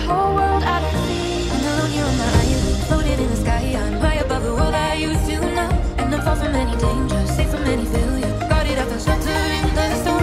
the whole world out at sea. I'm not on your mind, floating in the sky. I'm high above the world I used to know, and I'm far from any danger, safe from any failure. Guarded up and sheltered in the storm.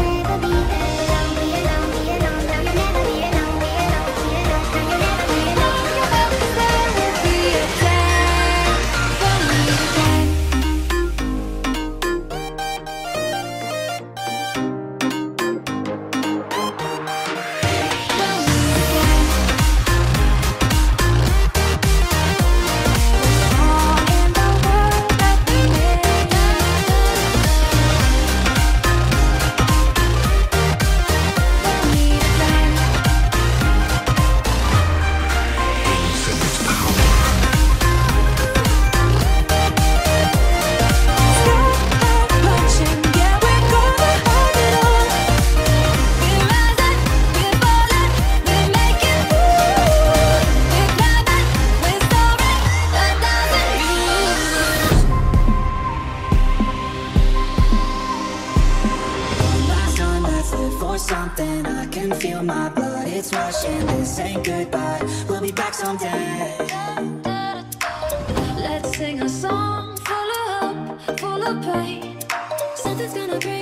Something I can feel my blood, it's rushing. This ain't goodbye. We'll be back someday. Let's sing a song full of hope, full of pain. Something's gonna break.